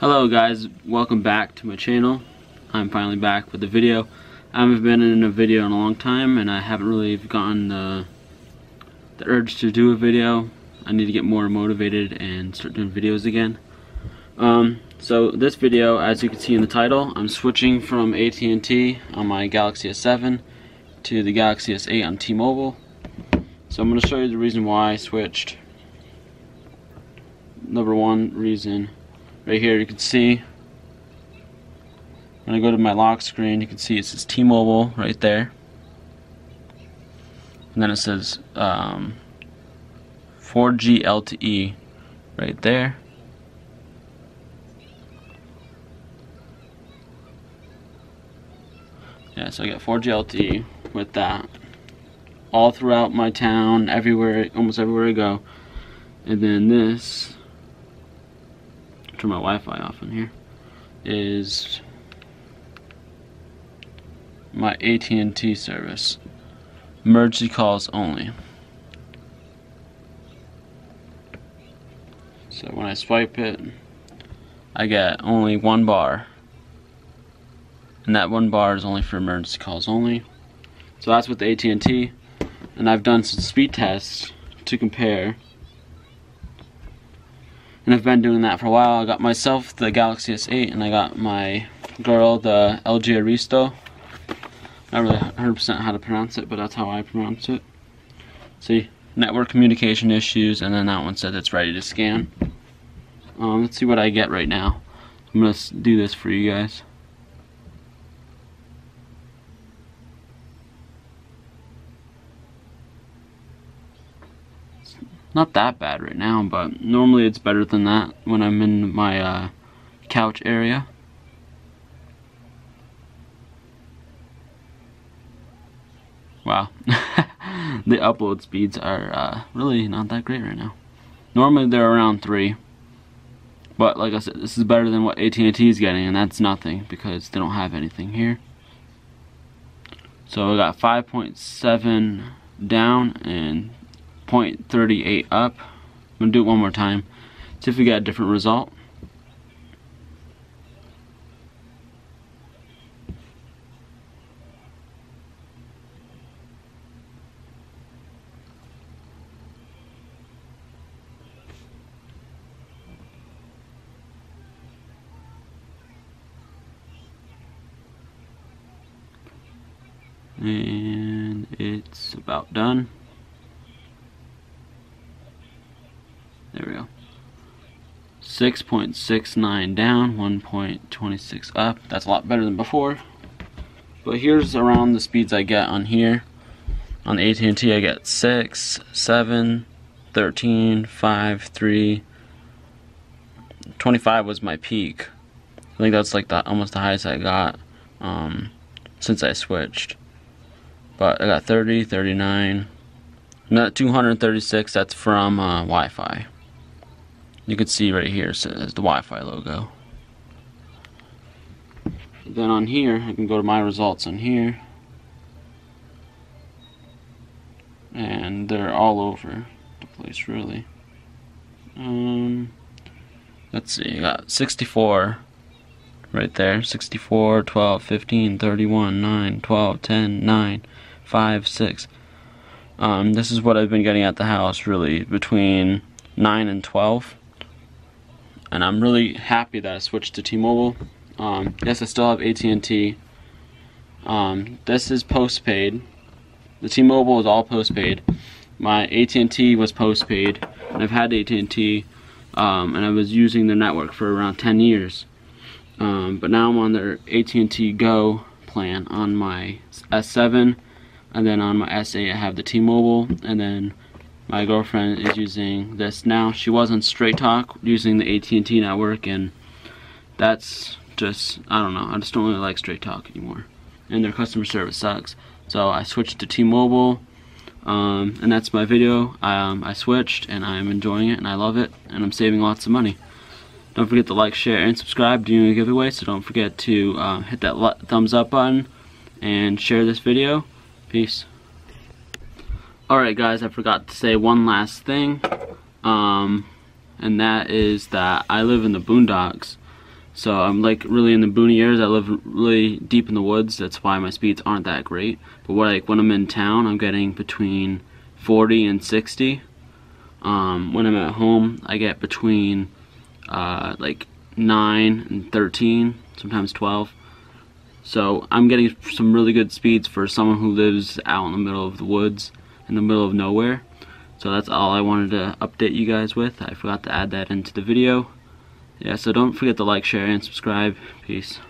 Hello guys, welcome back to my channel. I'm finally back with the video. I haven't been in a video in a long time and I haven't really gotten the urge to do a video. I need to get more motivated and start doing videos again. So this video, as you can see in the title, I'm switching from AT&T on my Galaxy S7 to the Galaxy S8 on T-Mobile. So I'm going to show you the reason why I switched. Number one reason. Right here you can see, when I go to my lock screen you can see it says T-Mobile right there, and then it says 4G LTE right there, so I got 4G LTE with that all throughout my town, everywhere, almost everywhere I go. And then this, turn my Wi-Fi off in here, is my AT&T service, emergency calls only. So when I swipe it I get only one bar, and that one bar is only for emergency calls only. So that's with the AT&T, and I've done some speed tests to compare. And I've been doing that for a while. I got myself the Galaxy S8 and I got my girl the LG Aristo. Not really 100% how to pronounce it, but that's how I pronounce it. See, network communication issues, and then that one said it's ready to scan. Let's see what I get right now. I'm going to do this for you guys. Not that bad right now, but normally it's better than that when I'm in my couch area. Wow, the upload speeds are really not that great right now. Normally they're around 3, but like I said, this is better than what AT&T is getting, and that's nothing because they don't have anything here. So I got 5.7 down and 0.38 up. I'm gonna do it one more time, see if we got a different result. And it's about done. There we go. 6.69 down, 1.26 up. That's a lot better than before. But here's around the speeds I get on here. On AT&T I get 6, 7, 13, 5, 3, 25 was my peak. I think that's like almost the highest I got since I switched. But I got 30, 39, and that 236, that's from Wi-Fi. You can see right here it says the Wi-Fi logo. Then on here, I can go to my results on here. And they're all over the place, really. Let's see, I got 64 right there. 64, 12, 15, 31, 9, 12, 10, 9, 5, 6. This is what I've been getting at the house, really, between 9 and 12. And I'm really happy that I switched to T-Mobile. Yes, I still have AT&T. This is postpaid. The T-Mobile is all postpaid. My AT&T was postpaid, and I've had AT&T, and I was using their network for around 10 years. But now I'm on their AT&T Go plan on my S7, and then on my S8 I have the T-Mobile, and then my girlfriend is using this now. She was on Straight Talk using the AT&T network, and that's just, I don't know, I just don't really like Straight Talk anymore. And their customer service sucks. So I switched to T-Mobile, and that's my video. I switched, and I'm enjoying it, and I love it, and I'm saving lots of money. Don't forget to like, share, and subscribe to doing a giveaway, so don't forget to hit that thumbs up button and share this video. Peace. Alright guys, I forgot to say one last thing, and that is that I live in the boondocks, So I'm like really in the boutonnieres. I live really deep in the woods. That's why my speeds aren't that great. But when I'm in town, I'm getting between 40 and 60. When I'm at home, I get between 9 and 13, sometimes 12. So I'm getting some really good speeds for someone who lives out in the middle of the woods, in the middle of nowhere. So that's all I wanted to update you guys with. I forgot to add that into the video. Yeah, so don't forget to like, share, and subscribe. Peace.